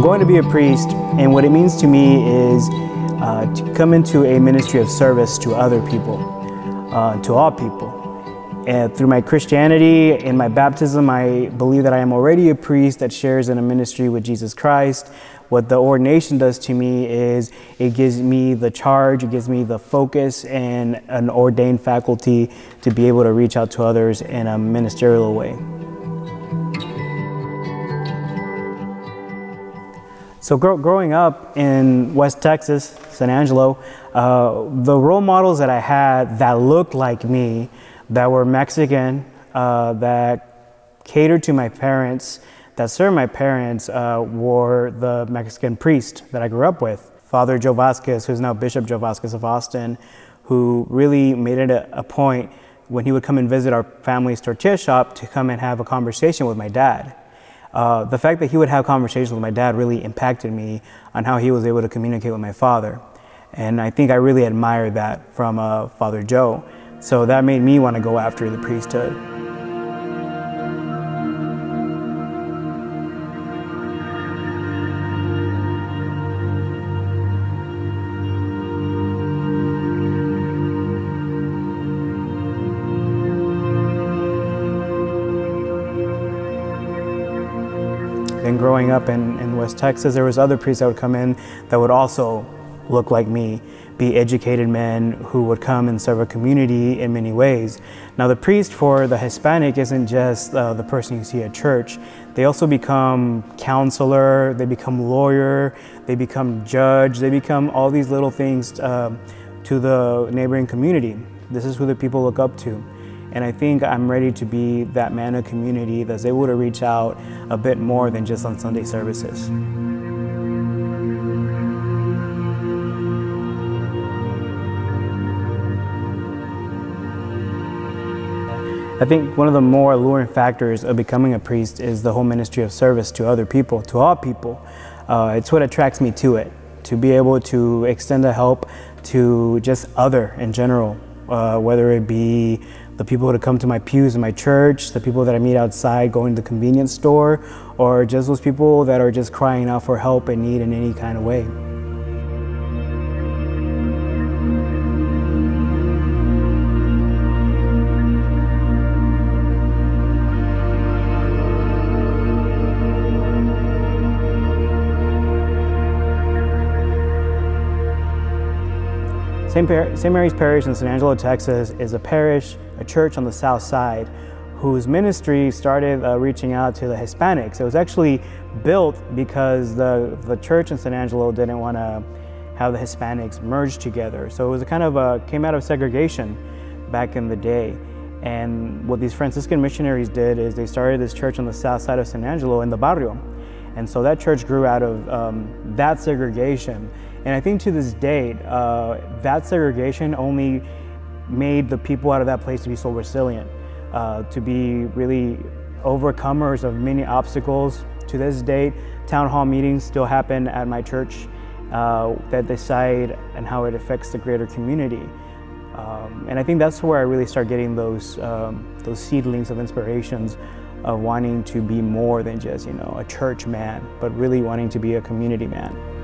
I'm going to be a priest, and what it means to me is to come into a ministry of service to other people, to all people. And through my Christianity and my baptism, I believe that I am already a priest that shares in a ministry with Jesus Christ. What the ordination does to me is it gives me the charge, it gives me the focus and an ordained faculty to be able to reach out to others in a ministerial way. So growing up in West Texas, San Angelo, the role models that I had that looked like me, that were Mexican, that catered to my parents, that served my parents, were the Mexican priest that I grew up with. Father Joe Vasquez, who's now Bishop Joe Vasquez of Austin, who really made it a point when he would come and visit our family's tortilla shop to come and have a conversation with my dad. The fact that he would have conversations with my dad really impacted me on how he was able to communicate with my father. And I think I really admired that from Father Joe. So that made me want to go after the priesthood. Then growing up in West Texas, there was other priests that would come in that would also look like me, be educated men who would come and serve a community in many ways. Now the priest for the Hispanic isn't just the person you see at church. They also become counselor, they become lawyer, they become judge, they become all these little things to the neighboring community. This is who the people look up to. And I think I'm ready to be that man of community that's able to reach out a bit more than just on Sunday services. I think one of the more alluring factors of becoming a priest is the whole ministry of service to other people, to all people. It's what attracts me to it, to be able to extend the help to just other in general, whether it be the people who come to my pews in my church, the people that I meet outside going to the convenience store, or just those people that are just crying out for help and need in any kind of way. St. Mary's Parish in San Angelo, Texas is a parish, a church on the south side, whose ministry started reaching out to the Hispanics. It was actually built because the church in San Angelo didn't want to have the Hispanics merged together. So it was a kind of came out of segregation back in the day. And what these Franciscan missionaries did is they started this church on the south side of San Angelo in the barrio. And so that church grew out of that segregation. And I think to this date, that segregation only made the people out of that place to be so resilient, to be really overcomers of many obstacles. To this date, town hall meetings still happen at my church that decide on how it affects the greater community. And I think that's where I really start getting those seedlings of inspirations of wanting to be more than just, you know, a church man, but really wanting to be a community man.